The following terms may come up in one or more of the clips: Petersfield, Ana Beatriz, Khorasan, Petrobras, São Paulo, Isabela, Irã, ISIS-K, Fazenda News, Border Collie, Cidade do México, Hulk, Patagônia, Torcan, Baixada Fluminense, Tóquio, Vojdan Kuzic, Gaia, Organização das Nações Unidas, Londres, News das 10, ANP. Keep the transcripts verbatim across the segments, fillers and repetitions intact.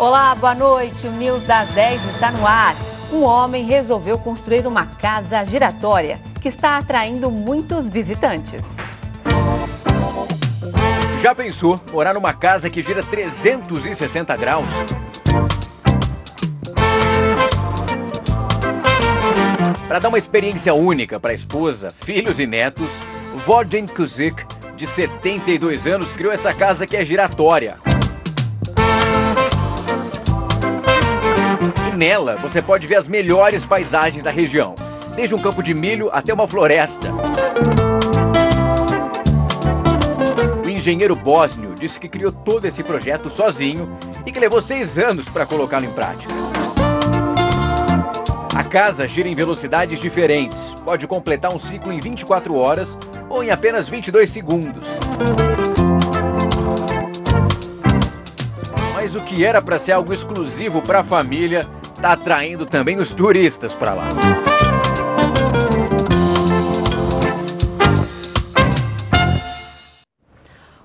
Olá, boa noite. O News das dez está no ar. Um homem resolveu construir uma casa giratória que está atraindo muitos visitantes. Já pensou morar numa casa que gira trezentos e sessenta graus? Para dar uma experiência única para a esposa, filhos e netos, Vojdan Kuzic, de setenta e dois anos, criou essa casa que é giratória. E nela você pode ver as melhores paisagens da região, desde um campo de milho até uma floresta. O engenheiro bósnio disse que criou todo esse projeto sozinho e que levou seis anos para colocá-lo em prática. A casa gira em velocidades diferentes, pode completar um ciclo em vinte e quatro horas ou em apenas vinte e dois segundos. Mas o que era para ser algo exclusivo para a família está atraindo também os turistas para lá.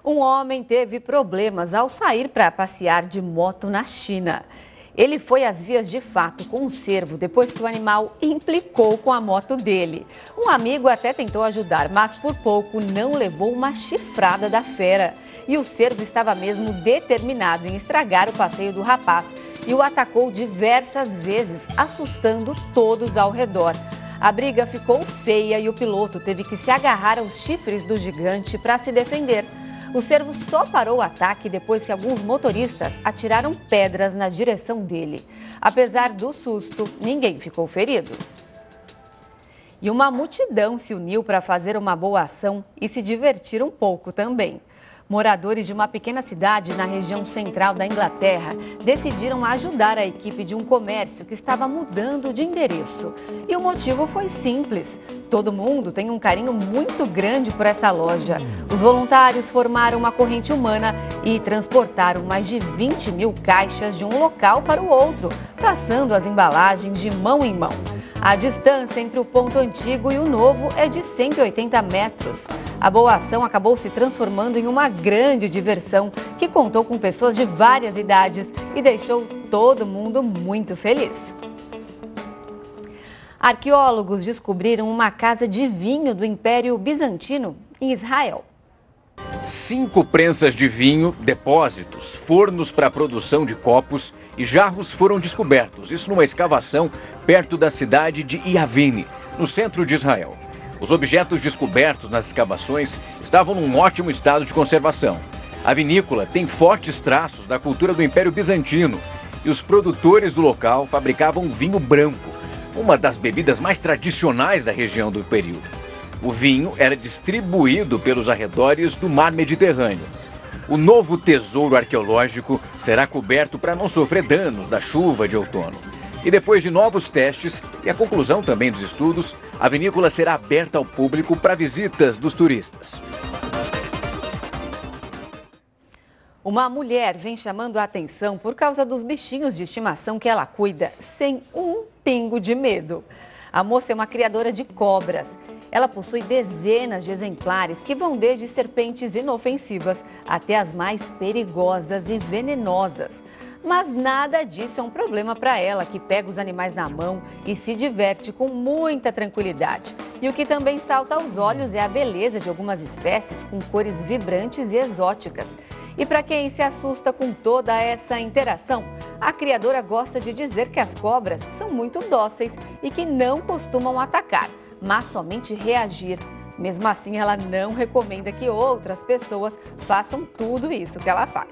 Um homem teve problemas ao sair para passear de moto na China. Ele foi às vias de fato com um cervo depois que o animal implicou com a moto dele. Um amigo até tentou ajudar, mas por pouco não levou uma chifrada da fera. E o cervo estava mesmo determinado em estragar o passeio do rapaz e o atacou diversas vezes, assustando todos ao redor. A briga ficou feia e o piloto teve que se agarrar aos chifres do gigante para se defender. O cervo só parou o ataque depois que alguns motoristas atiraram pedras na direção dele. Apesar do susto, ninguém ficou ferido. E uma multidão se uniu para fazer uma boa ação e se divertir um pouco também. Moradores de uma pequena cidade na região central da Inglaterra decidiram ajudar a equipe de um comércio que estava mudando de endereço. E o motivo foi simples. Todo mundo tem um carinho muito grande por essa loja. Os voluntários formaram uma corrente humana e transportaram mais de vinte mil caixas de um local para o outro, passando as embalagens de mão em mão. A distância entre o ponto antigo e o novo é de cento e oitenta metros. A boa ação acabou se transformando em uma grande diversão que contou com pessoas de várias idades e deixou todo mundo muito feliz. Arqueólogos descobriram uma casa de vinho do Império Bizantino em Israel. Cinco prensas de vinho, depósitos, fornos para produção de copos e jarros foram descobertos. Isso numa escavação perto da cidade de Yavne, no centro de Israel. Os objetos descobertos nas escavações estavam num ótimo estado de conservação. A vinícola tem fortes traços da cultura do Império Bizantino e os produtores do local fabricavam vinho branco, uma das bebidas mais tradicionais da região do período. O vinho era distribuído pelos arredores do mar Mediterrâneo. O novo tesouro arqueológico será coberto para não sofrer danos da chuva de outono. E depois de novos testes e a conclusão também dos estudos, a vinícola será aberta ao público para visitas dos turistas. Uma mulher vem chamando a atenção por causa dos bichinhos de estimação que ela cuida, sem um pingo de medo. A moça é uma criadora de cobras. Ela possui dezenas de exemplares que vão desde serpentes inofensivas até as mais perigosas e venenosas. Mas nada disso é um problema para ela, que pega os animais na mão e se diverte com muita tranquilidade. E o que também salta aos olhos é a beleza de algumas espécies com cores vibrantes e exóticas. E para quem se assusta com toda essa interação, a criadora gosta de dizer que as cobras são muito dóceis e que não costumam atacar, mas somente reagir. Mesmo assim, ela não recomenda que outras pessoas façam tudo isso que ela faz.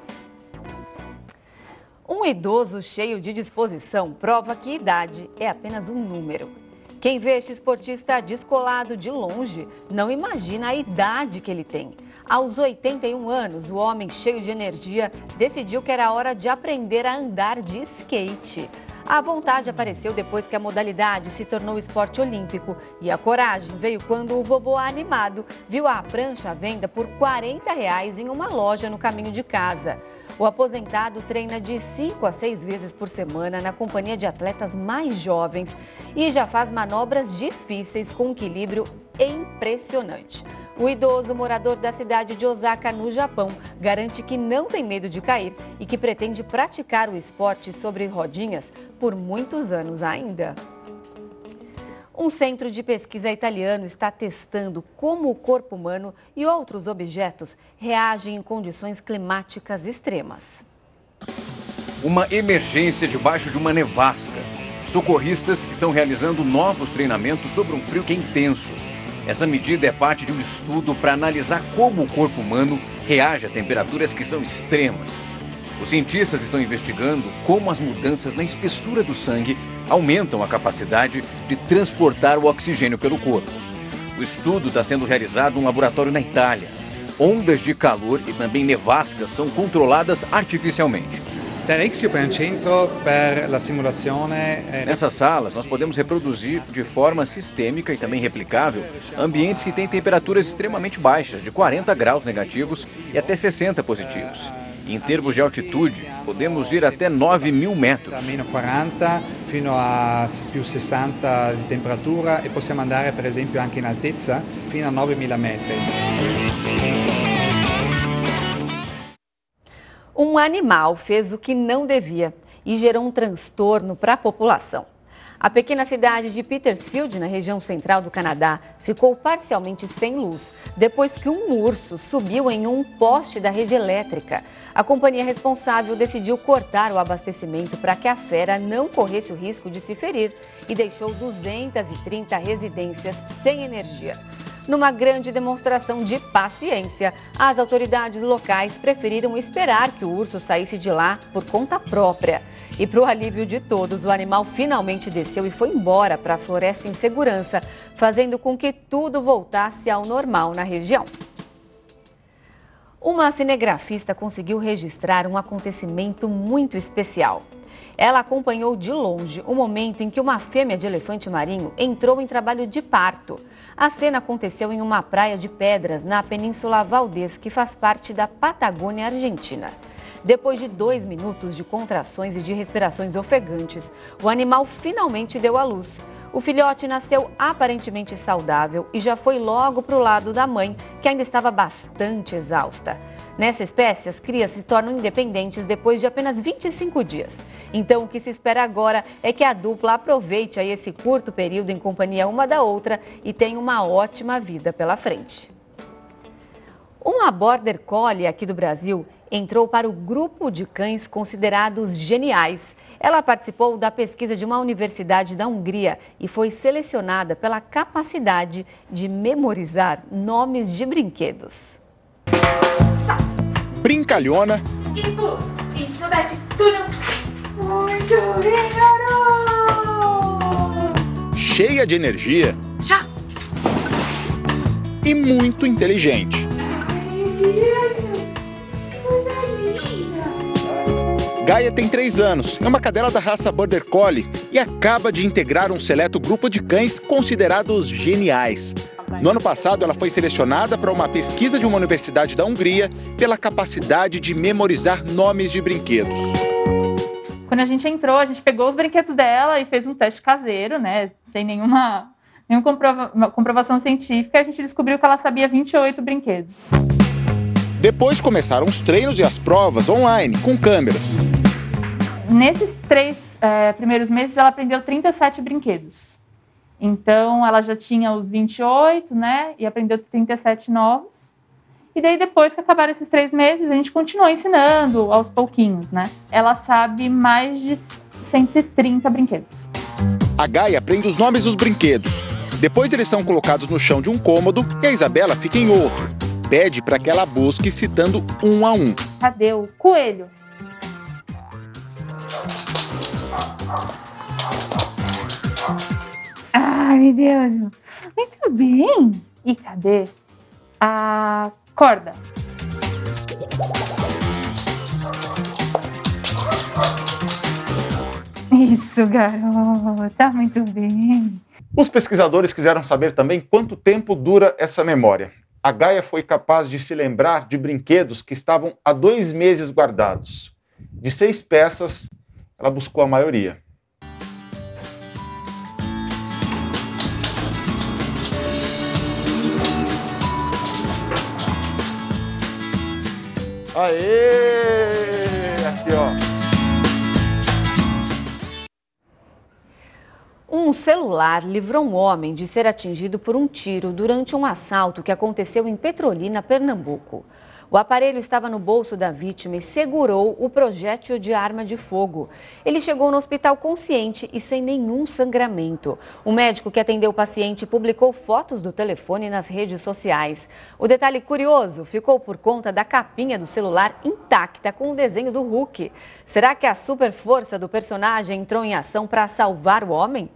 Um idoso cheio de disposição prova que idade é apenas um número. Quem vê este esportista descolado de longe não imagina a idade que ele tem. Aos oitenta e um anos, o homem cheio de energia decidiu que era hora de aprender a andar de skate. A vontade apareceu depois que a modalidade se tornou esporte olímpico e a coragem veio quando o vovô animado viu a prancha à venda por quarenta reais em uma loja no caminho de casa. O aposentado treina de cinco a seis vezes por semana na companhia de atletas mais jovens e já faz manobras difíceis com um equilíbrio impressionante. O idoso morador da cidade de Osaka, no Japão, garante que não tem medo de cair e que pretende praticar o esporte sobre rodinhas por muitos anos ainda. Um centro de pesquisa italiano está testando como o corpo humano e outros objetos reagem em condições climáticas extremas. Uma emergência debaixo de uma nevasca. Socorristas estão realizando novos treinamentos sobre um frio que é intenso. Essa medida é parte de um estudo para analisar como o corpo humano reage a temperaturas que são extremas. Os cientistas estão investigando como as mudanças na espessura do sangue aumentam a capacidade de transportar o oxigênio pelo corpo. O estudo está sendo realizado em um laboratório na Itália. Ondas de calor e também nevascas são controladas artificialmente. Nessas salas, nós podemos reproduzir de forma sistêmica e também replicável ambientes que têm temperaturas extremamente baixas, de quarenta graus negativos e até sessenta positivos. Em termos de altitude, podemos ir até nove mil metros. quarenta, fino a sessenta de temperatura e podemos andar, por exemplo, anche in altezza, fino a nove mil metros. Um animal fez o que não devia e gerou um transtorno para a população. A pequena cidade de Petersfield, na região central do Canadá, ficou parcialmente sem luz depois que um urso subiu em um poste da rede elétrica. A companhia responsável decidiu cortar o abastecimento para que a fera não corresse o risco de se ferir e deixou duzentas e trinta residências sem energia. Numa grande demonstração de paciência, as autoridades locais preferiram esperar que o urso saísse de lá por conta própria. E para o alívio de todos, o animal finalmente desceu e foi embora para a floresta em segurança, fazendo com que tudo voltasse ao normal na região. Uma cinegrafista conseguiu registrar um acontecimento muito especial. Ela acompanhou de longe o momento em que uma fêmea de elefante marinho entrou em trabalho de parto. A cena aconteceu em uma praia de pedras na Península Valdés, que faz parte da Patagônia Argentina. Depois de dois minutos de contrações e de respirações ofegantes, o animal finalmente deu à luz. O filhote nasceu aparentemente saudável e já foi logo para o lado da mãe, que ainda estava bastante exausta. Nessa espécie, as crias se tornam independentes depois de apenas vinte e cinco dias. Então, o que se espera agora é que a dupla aproveite aí esse curto período em companhia uma da outra e tenha uma ótima vida pela frente. Uma Border Collie aqui do Brasil entrou para o grupo de cães considerados geniais. Ela participou da pesquisa de uma universidade da Hungria e foi selecionada pela capacidade de memorizar nomes de brinquedos. Brincalhona, muito bem, garoto! Cheia de energia. Já. E muito inteligente. Gaia tem três anos, é uma cadela da raça Border Collie e acaba de integrar um seleto grupo de cães considerados geniais. No ano passado, ela foi selecionada para uma pesquisa de uma universidade da Hungria pela capacidade de memorizar nomes de brinquedos. Quando a gente entrou, a gente pegou os brinquedos dela e fez um teste caseiro, né? Sem nenhuma, nenhuma comprova- comprovação científica, a gente descobriu que ela sabia vinte e oito brinquedos. Depois começaram os treinos e as provas online, com câmeras. Nesses três é, primeiros meses, ela aprendeu trinta e sete brinquedos. Então, ela já tinha os vinte e oito, né? E aprendeu trinta e sete novos. E daí, depois que acabaram esses três meses, a gente continuou ensinando aos pouquinhos, né? Ela sabe mais de cento e trinta brinquedos. A Gaia aprende os nomes dos brinquedos. Depois, eles são colocados no chão de um cômodo e a Isabela fica em outro. Pede para que ela busque citando um a um. Cadê o coelho? Ai, meu Deus. Muito bem. E cadê a corda? Isso, garota. Muito bem. Os pesquisadores quiseram saber também quanto tempo dura essa memória. A Gaia foi capaz de se lembrar de brinquedos que estavam há dois meses guardados. De seis peças, ela buscou a maioria. Aê! Aqui, ó. Um celular livrou um homem de ser atingido por um tiro durante um assalto que aconteceu em Petrolina, Pernambuco. O aparelho estava no bolso da vítima e segurou o projétil de arma de fogo. Ele chegou no hospital consciente e sem nenhum sangramento. O médico que atendeu o paciente publicou fotos do telefone nas redes sociais. O detalhe curioso ficou por conta da capinha do celular intacta com o desenho do Hulk. Será que a super força do personagem entrou em ação para salvar o homem?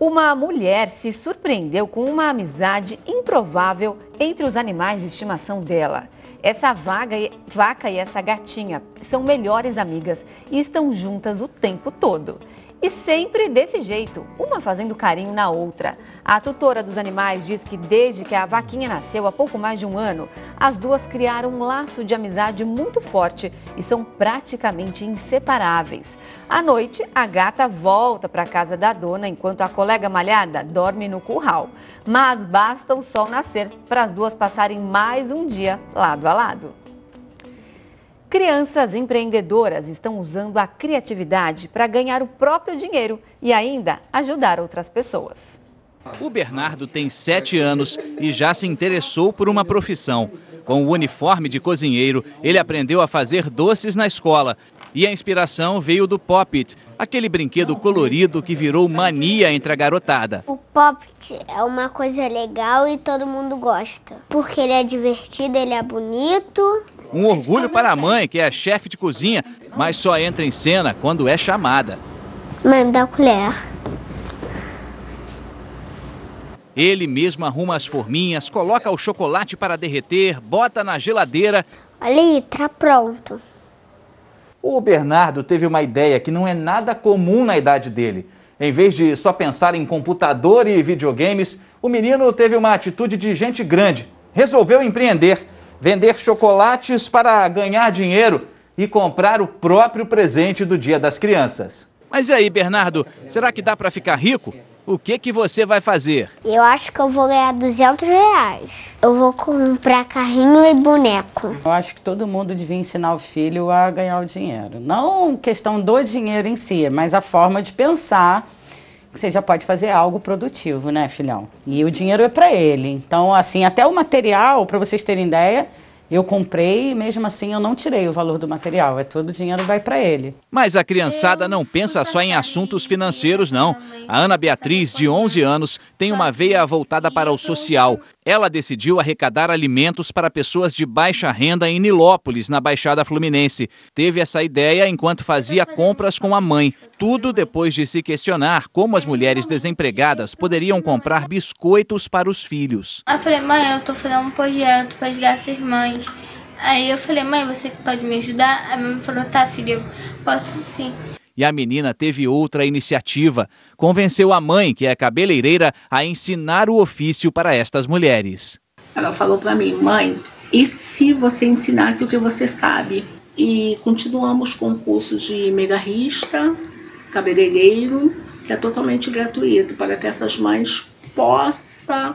Uma mulher se surpreendeu com uma amizade improvável entre os animais de estimação dela. Essa vaga e, vaca e essa gatinha são melhores amigas e estão juntas o tempo todo. E sempre desse jeito, uma fazendo carinho na outra. A tutora dos animais diz que desde que a vaquinha nasceu há pouco mais de um ano, as duas criaram um laço de amizade muito forte e são praticamente inseparáveis. À noite, a gata volta para a casa da dona enquanto a colega malhada dorme no curral. Mas basta o sol nascer para as duas passarem mais um dia lado a lado. Crianças empreendedoras estão usando a criatividade para ganhar o próprio dinheiro e ainda ajudar outras pessoas. O Bernardo tem sete anos e já se interessou por uma profissão. Com o uniforme de cozinheiro, ele aprendeu a fazer doces na escola. E a inspiração veio do Pop-It, aquele brinquedo colorido que virou mania entre a garotada. O Pop-It é uma coisa legal e todo mundo gosta. Porque ele é divertido, ele é bonito. Um orgulho para a mãe, que é a chefe de cozinha, mas só entra em cena quando é chamada. Mãe, me dá a colher. Ele mesmo arruma as forminhas, coloca o chocolate para derreter, bota na geladeira. Olha aí, tá pronto. O Bernardo teve uma ideia que não é nada comum na idade dele. Em vez de só pensar em computador e videogames, o menino teve uma atitude de gente grande. Resolveu empreender. Vender chocolates para ganhar dinheiro e comprar o próprio presente do Dia das Crianças. Mas e aí, Bernardo, será que dá para ficar rico? O que que você vai fazer? Eu acho que eu vou ganhar duzentos reais. Eu vou comprar carrinho e boneco. Eu acho que todo mundo devia ensinar o filho a ganhar o dinheiro. Não questão do dinheiro em si, mas a forma de pensar. Você já pode fazer algo produtivo, né, filhão? E o dinheiro é para ele. Então, assim, até o material, para vocês terem ideia, eu comprei e mesmo assim eu não tirei o valor do material. É todo o dinheiro vai para ele. Mas a criançada não pensa só em assuntos financeiros, não. A Ana Beatriz, de onze anos, tem uma veia voltada para o social. Ela decidiu arrecadar alimentos para pessoas de baixa renda em Nilópolis, na Baixada Fluminense. Teve essa ideia enquanto fazia compras com a mãe. Tudo depois de se questionar como as mulheres desempregadas poderiam comprar biscoitos para os filhos. Eu falei, mãe, eu tô fazendo um projeto para ajudar essas mães. Aí eu falei, mãe, você pode me ajudar? A minha mãe falou, tá, filho, eu posso sim. E a menina teve outra iniciativa. Convenceu a mãe, que é cabeleireira, a ensinar o ofício para estas mulheres. Ela falou para mim, mãe, e se você ensinasse o que você sabe? E continuamos com o curso de megarrista, cabeleireiro, que é totalmente gratuito, para que essas mães possam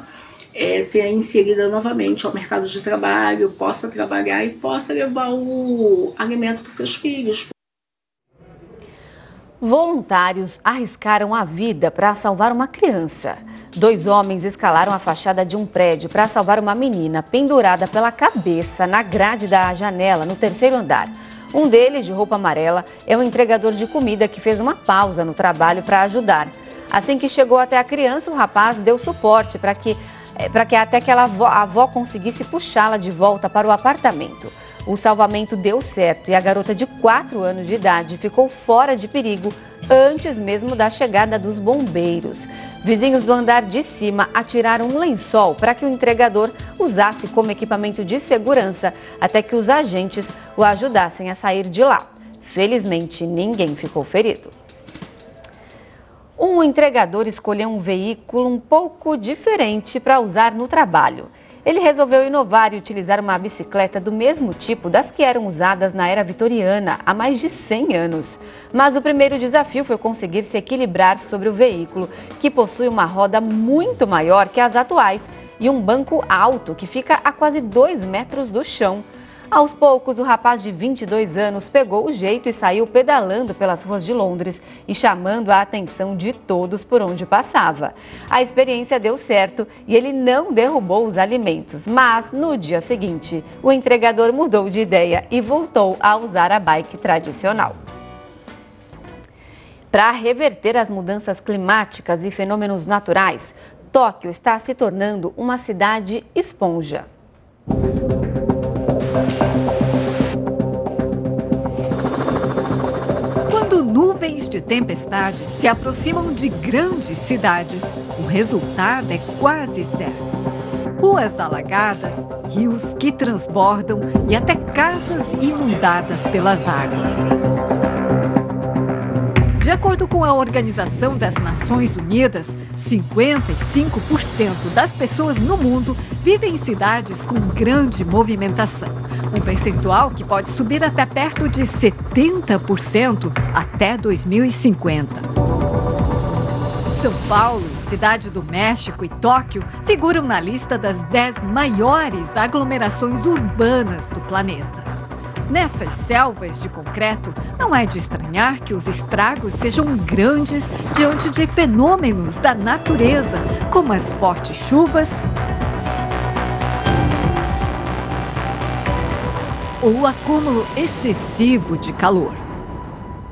é, ser inseridas novamente ao mercado de trabalho, possam trabalhar e possam levar o alimento para os seus filhos. Voluntários arriscaram a vida para salvar uma criança. Dois homens escalaram a fachada de um prédio para salvar uma menina pendurada pela cabeça na grade da janela, no terceiro andar. Um deles, de roupa amarela, é um entregador de comida que fez uma pausa no trabalho para ajudar. Assim que chegou até a criança, o rapaz deu suporte para que, para que até que ela, a avó conseguisse puxá-la de volta para o apartamento. O salvamento deu certo e a garota de quatro anos de idade ficou fora de perigo antes mesmo da chegada dos bombeiros. Vizinhos do andar de cima atiraram um lençol para que o entregador usasse como equipamento de segurança até que os agentes o ajudassem a sair de lá. Felizmente, ninguém ficou ferido. Um entregador escolheu um veículo um pouco diferente para usar no trabalho. Ele resolveu inovar e utilizar uma bicicleta do mesmo tipo das que eram usadas na era vitoriana, há mais de cem anos. Mas o primeiro desafio foi conseguir se equilibrar sobre o veículo, que possui uma roda muito maior que as atuais e um banco alto que fica a quase dois metros do chão. Aos poucos, o rapaz de vinte e dois anos pegou o jeito e saiu pedalando pelas ruas de Londres e chamando a atenção de todos por onde passava. A experiência deu certo e ele não derrubou os alimentos, mas no dia seguinte, o entregador mudou de ideia e voltou a usar a bike tradicional. Para reverter as mudanças climáticas e fenômenos naturais, Tóquio está se tornando uma cidade esponja. Quando nuvens de tempestades se aproximam de grandes cidades, o resultado é quase certo. Ruas alagadas, rios que transbordam e até casas inundadas pelas águas. De acordo com a Organização das Nações Unidas, cinquenta e cinco por cento das pessoas no mundo vivem em cidades com grande movimentação. Um percentual que pode subir até perto de setenta por cento até dois mil e cinquenta. São Paulo, Cidade do México e Tóquio figuram na lista das dez maiores aglomerações urbanas do planeta. Nessas selvas de concreto, não é de estranhar que os estragos sejam grandes diante de fenômenos da natureza, como as fortes chuvas ou o acúmulo excessivo de calor.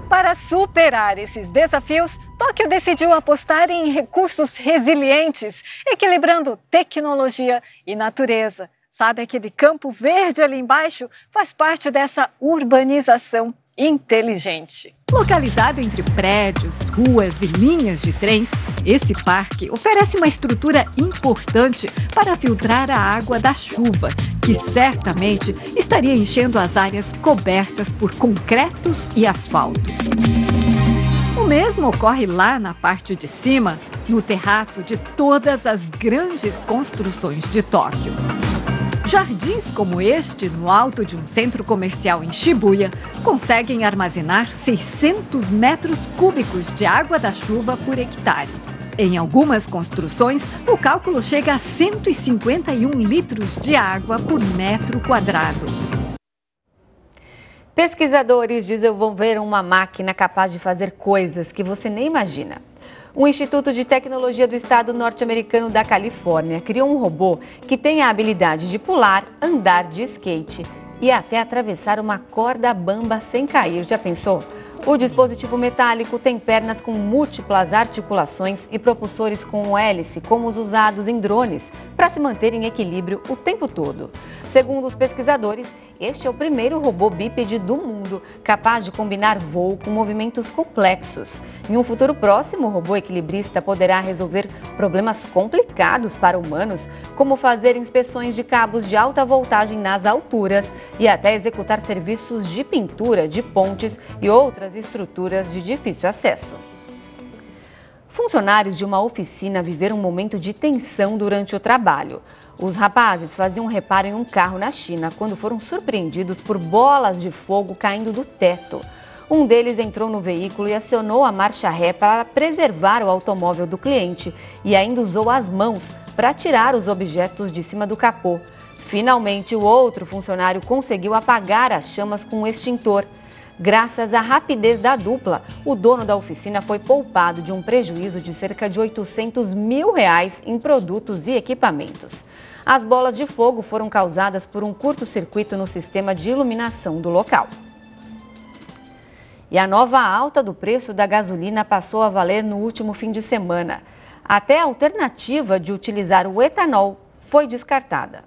Para superar esses desafios, Tóquio decidiu apostar em recursos resilientes, equilibrando tecnologia e natureza. Sabe, aquele campo verde ali embaixo faz parte dessa urbanização inteligente. Localizado entre prédios, ruas e linhas de trens, esse parque oferece uma estrutura importante para filtrar a água da chuva, que certamente estaria enchendo as áreas cobertas por concretos e asfalto. O mesmo ocorre lá na parte de cima, no terraço de todas as grandes construções de Tóquio. Jardins como este, no alto de um centro comercial em Shibuya, conseguem armazenar seiscentos metros cúbicos de água da chuva por hectare. Em algumas construções, o cálculo chega a cento e cinquenta e um litros de água por metro quadrado. Pesquisadores desenvolveram uma máquina capaz de fazer coisas que você nem imagina. Um instituto de tecnologia do estado norte-americano da Califórnia criou um robô que tem a habilidade de pular, andar de skate e até atravessar uma corda bamba sem cair. Já pensou? O dispositivo metálico tem pernas com múltiplas articulações e propulsores com hélice, como os usados em drones, para se manter em equilíbrio o tempo todo. Segundo os pesquisadores, este é o primeiro robô bípede do mundo, capaz de combinar voo com movimentos complexos. Em um futuro próximo, o robô equilibrista poderá resolver problemas complicados para humanos, como fazer inspeções de cabos de alta voltagem nas alturas e até executar serviços de pintura de pontes e outras estruturas de difícil acesso. Funcionários de uma oficina viveram um momento de tensão durante o trabalho. Os rapazes faziam um reparo em um carro na China quando foram surpreendidos por bolas de fogo caindo do teto. Um deles entrou no veículo e acionou a marcha ré para preservar o automóvel do cliente e ainda usou as mãos para tirar os objetos de cima do capô. Finalmente, o outro funcionário conseguiu apagar as chamas com um extintor. Graças à rapidez da dupla, o dono da oficina foi poupado de um prejuízo de cerca de oitocentos mil reais em produtos e equipamentos. As bolas de fogo foram causadas por um curto-circuito no sistema de iluminação do local. E a nova alta do preço da gasolina passou a valer no último fim de semana. Até a alternativa de utilizar o etanol foi descartada.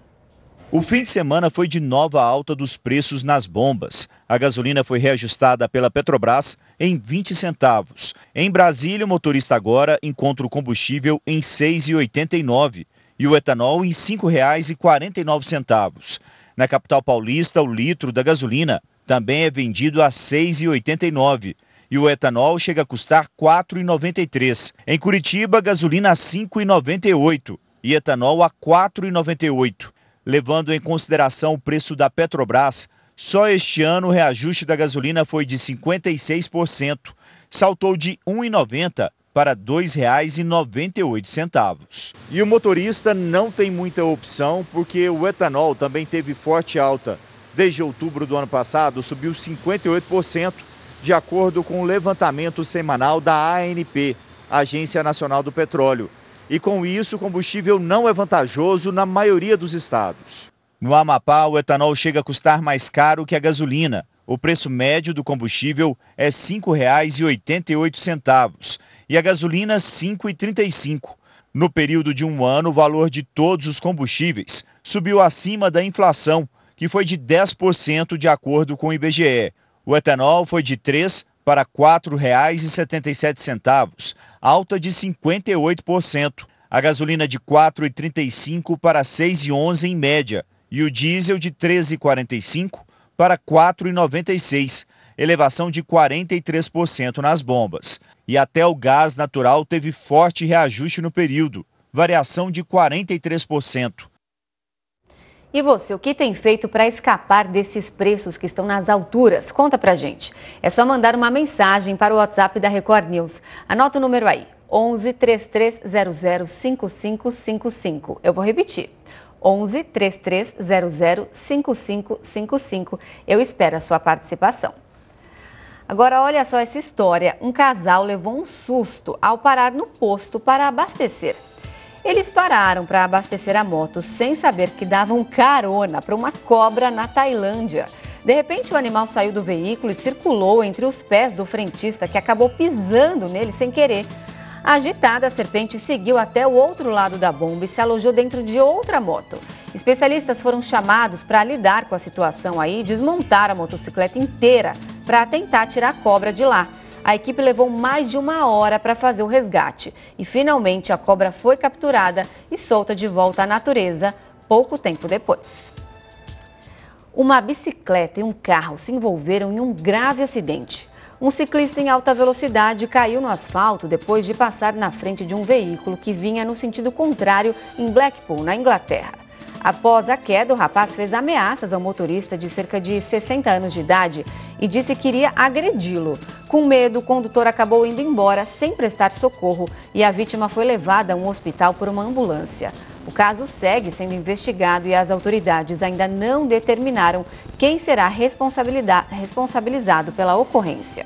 O fim de semana foi de nova alta dos preços nas bombas. A gasolina foi reajustada pela Petrobras em vinte centavos. Em Brasília, o motorista agora encontra o combustível em seis reais e oitenta e nove centavos e o etanol em cinco reais e quarenta e nove centavos. Na capital paulista, o litro da gasolina também é vendido a seis reais e oitenta e nove centavos. E o etanol chega a custar quatro reais e noventa e três centavos. Em Curitiba, gasolina a cinco reais e noventa e oito centavos e etanol a quatro reais e noventa e oito centavos. Levando em consideração o preço da Petrobras, só este ano o reajuste da gasolina foi de cinquenta e seis por cento, saltou de um real e noventa centavos para dois reais e noventa e oito centavos. E o motorista não tem muita opção porque o etanol também teve forte alta. Desde outubro do ano passado, subiu cinquenta e oito por cento, de acordo com o levantamento semanal da A N P, Agência Nacional do Petróleo. E com isso, o combustível não é vantajoso na maioria dos estados. No Amapá, o etanol chega a custar mais caro que a gasolina. O preço médio do combustível é cinco reais e oitenta e oito centavos e a gasolina cinco reais e trinta e cinco centavos. No período de um ano, o valor de todos os combustíveis subiu acima da inflação, que foi de dez por cento de acordo com o I B G E. O etanol foi de três reais para quatro reais e setenta e sete centavos, alta de cinquenta e oito por cento. A gasolina de quatro reais e trinta e cinco centavos para seis reais e onze centavos em média e o diesel de treze reais e quarenta e cinco centavos para quatro reais e noventa e seis centavos, elevação de quarenta e três por cento nas bombas. E até o gás natural teve forte reajuste no período, variação de quarenta e três por cento. E você, o que tem feito para escapar desses preços que estão nas alturas? Conta pra gente. É só mandar uma mensagem para o WhatsApp da Record News. Anota o número aí, onze, três três zero zero, cinco cinco cinco cinco. Eu vou repetir, onze, três três zero zero, cinco cinco cinco cinco. Eu espero a sua participação. Agora, olha só essa história. Um casal levou um susto ao parar no posto para abastecer. Eles pararam para abastecer a moto sem saber que davam carona para uma cobra na Tailândia. De repente, o animal saiu do veículo e circulou entre os pés do frentista, que acabou pisando nele sem querer. Agitada, a serpente seguiu até o outro lado da bomba e se alojou dentro de outra moto. Especialistas foram chamados para lidar com a situação aí e desmontar a motocicleta inteira para tentar tirar a cobra de lá. A equipe levou mais de uma hora para fazer o resgate e, finalmente, a cobra foi capturada e solta de volta à natureza pouco tempo depois. Uma bicicleta e um carro se envolveram em um grave acidente. Um ciclista em alta velocidade caiu no asfalto depois de passar na frente de um veículo que vinha no sentido contrário em Blackpool, na Inglaterra. Após a queda, o rapaz fez ameaças ao motorista de cerca de sessenta anos de idade e disse que iria agredi-lo. Com medo, o condutor acabou indo embora sem prestar socorro e a vítima foi levada a um hospital por uma ambulância. O caso segue sendo investigado e as autoridades ainda não determinaram quem será responsabilizado pela ocorrência.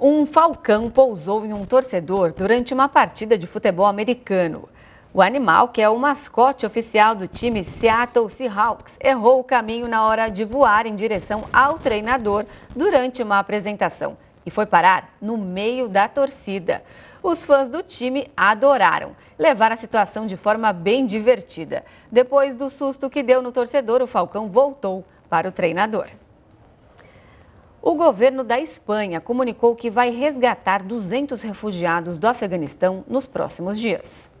Um falcão pousou em um torcedor durante uma partida de futebol americano. O animal, que é o mascote oficial do time Seattle Seahawks, errou o caminho na hora de voar em direção ao treinador durante uma apresentação e foi parar no meio da torcida. Os fãs do time adoraram, levaram a situação de forma bem divertida. Depois do susto que deu no torcedor, o falcão voltou para o treinador. O governo da Espanha comunicou que vai resgatar duzentos refugiados do Afeganistão nos próximos dias.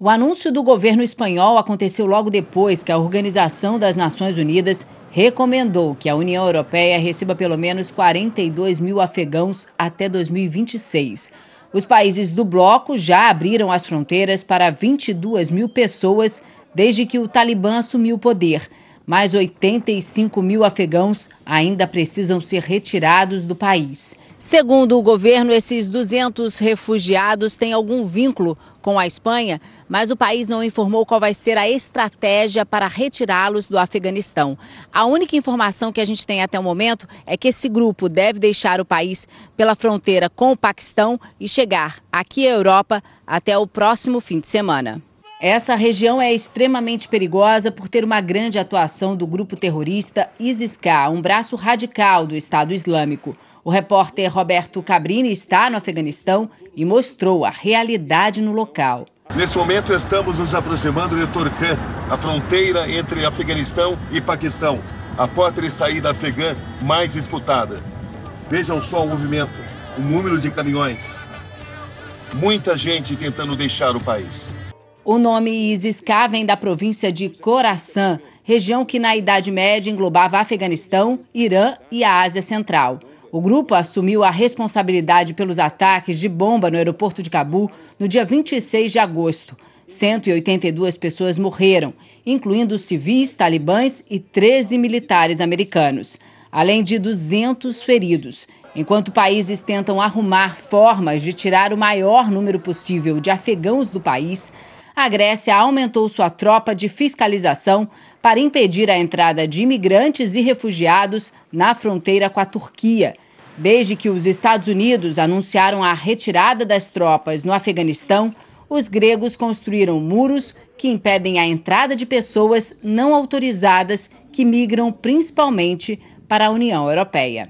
O anúncio do governo espanhol aconteceu logo depois que a Organização das Nações Unidas recomendou que a União Europeia receba pelo menos quarenta e dois mil afegãos até dois mil e vinte e seis. Os países do bloco já abriram as fronteiras para vinte e duas mil pessoas desde que o Talibã assumiu o poder. Mas oitenta e cinco mil afegãos ainda precisam ser retirados do país. Segundo o governo, esses duzentos refugiados têm algum vínculo com a Espanha, mas o país não informou qual vai ser a estratégia para retirá-los do Afeganistão. A única informação que a gente tem até o momento é que esse grupo deve deixar o país pela fronteira com o Paquistão e chegar aqui à Europa até o próximo fim de semana. Essa região é extremamente perigosa por ter uma grande atuação do grupo terrorista ISIS-K, um braço radical do Estado Islâmico. O repórter Roberto Cabrini está no Afeganistão e mostrou a realidade no local. Nesse momento estamos nos aproximando de Torcan, a fronteira entre Afeganistão e Paquistão, a porta de saída afegã mais disputada. Vejam só o movimento, o número de caminhões. Muita gente tentando deixar o país. O nome ISIS-K vem da província de Khorasan, região que na Idade Média englobava Afeganistão, Irã e a Ásia Central. O grupo assumiu a responsabilidade pelos ataques de bomba no aeroporto de Cabul no dia vinte e seis de agosto. cento e oitenta e duas pessoas morreram, incluindo civis, talibãs e treze militares americanos, além de duzentos feridos. Enquanto países tentam arrumar formas de tirar o maior número possível de afegãos do país, a Grécia aumentou sua tropa de fiscalização para impedir a entrada de imigrantes e refugiados na fronteira com a Turquia. Desde que os Estados Unidos anunciaram a retirada das tropas no Afeganistão, os gregos construíram muros que impedem a entrada de pessoas não autorizadas que migram principalmente para a União Europeia.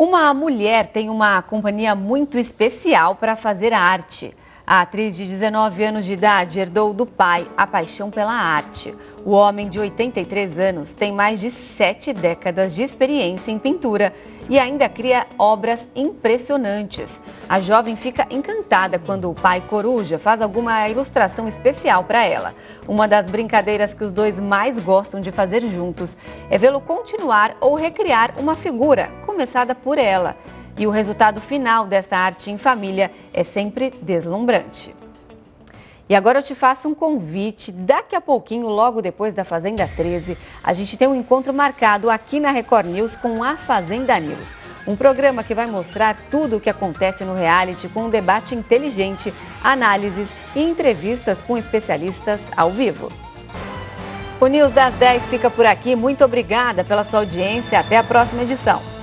Uma mulher tem uma companhia muito especial para fazer arte. A atriz de dezenove anos de idade herdou do pai a paixão pela arte. O homem de oitenta e três anos tem mais de sete décadas de experiência em pintura e ainda cria obras impressionantes. A jovem fica encantada quando o pai coruja faz alguma ilustração especial para ela. Uma das brincadeiras que os dois mais gostam de fazer juntos é vê-lo continuar ou recriar uma figura começada por ela. E o resultado final desta arte em família é sempre deslumbrante. E agora eu te faço um convite. Daqui a pouquinho, logo depois da Fazenda treze, a gente tem um encontro marcado aqui na Record News com a Fazenda News. Um programa que vai mostrar tudo o que acontece no reality com um debate inteligente, análises e entrevistas com especialistas ao vivo. O News das dez fica por aqui. Muito obrigada pela sua audiência. Até a próxima edição.